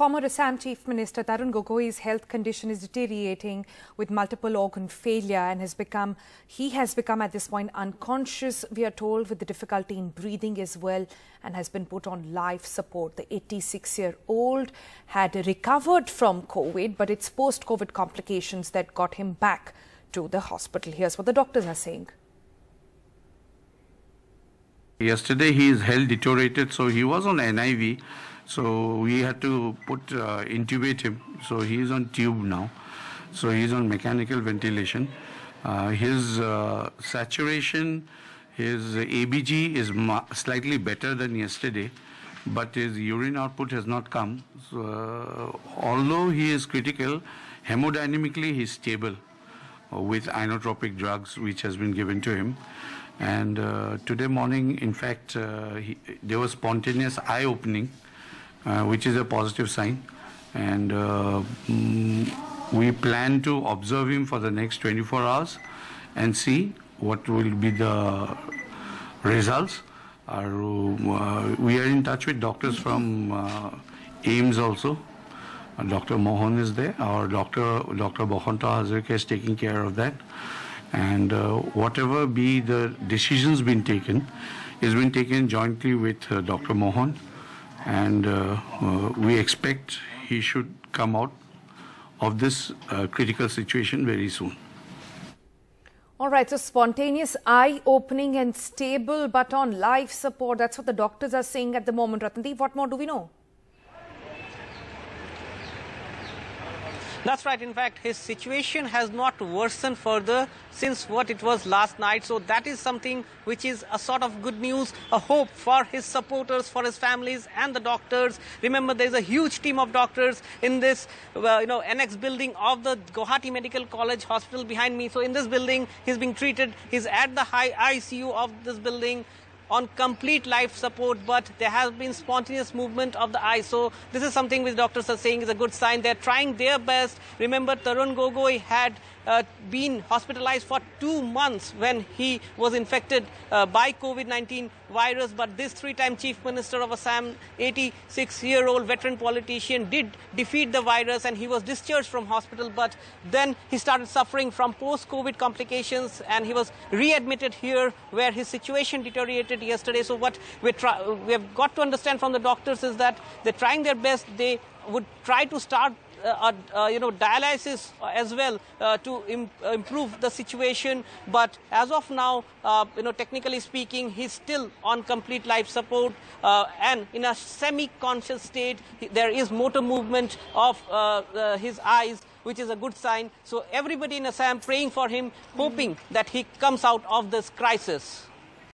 Former Assam Chief Minister Tarun Gogoi's health condition is deteriorating with multiple organ failure and he has become at this point unconscious, we are told, with the difficulty in breathing as well, and has been put on life support. The 86-year-old had recovered from COVID, but it's post-COVID complications that got him back to the hospital. Here's what the doctors are saying. Yesterday his health deteriorated, so he was on NIV. So we had to intubate him. So he is on tube now. So he is on mechanical ventilation. His saturation, his ABG is slightly better than yesterday, but his urine output has not come. So, although he is critical, hemodynamically he is stable with inotropic drugs which has been given to him. And today morning, in fact, there was spontaneous eye opening, which is a positive sign, and we plan to observe him for the next 24 hours and see what will be the results. We are in touch with doctors from AIIMS also. Dr. Mohan is there, our Dr. Bokhanta Hazrik is taking care of that, and whatever be the decisions been taken is been taken jointly with Dr. Mohan. And we expect he should come out of this critical situation very soon. All right, so spontaneous eye opening and stable but on life support. That's what the doctors are saying at the moment. Ratnadeep, what more do we know? That's right. In fact, his situation has not worsened further since what it was last night. So that is something which is a sort of good news, a hope for his supporters, for his families and the doctors. Remember, there is a huge team of doctors in this, annex building of the Guwahati Medical College Hospital behind me. So in this building, he's being treated. He's at the high ICU of this building, on complete life support, but there has been spontaneous movement of the eye. So this is something which doctors are saying is a good sign. They're trying their best. Remember, Tarun Gogoi had been hospitalized for 2 months when he was infected by COVID-19 virus, but this three-time Chief Minister of Assam, 86-year-old veteran politician, did defeat the virus and he was discharged from hospital, but then he started suffering from post-COVID complications and he was readmitted here, where his situation deteriorated yesterday. So what we have got to understand from the doctors is that they're trying their best. They would try to start dialysis as well to improve the situation, but as of now, technically speaking, he's still on complete life support and in a semi-conscious state. There is motor movement of his eyes, which is a good sign. So everybody in Assam praying for him, hoping that he comes out of this crisis.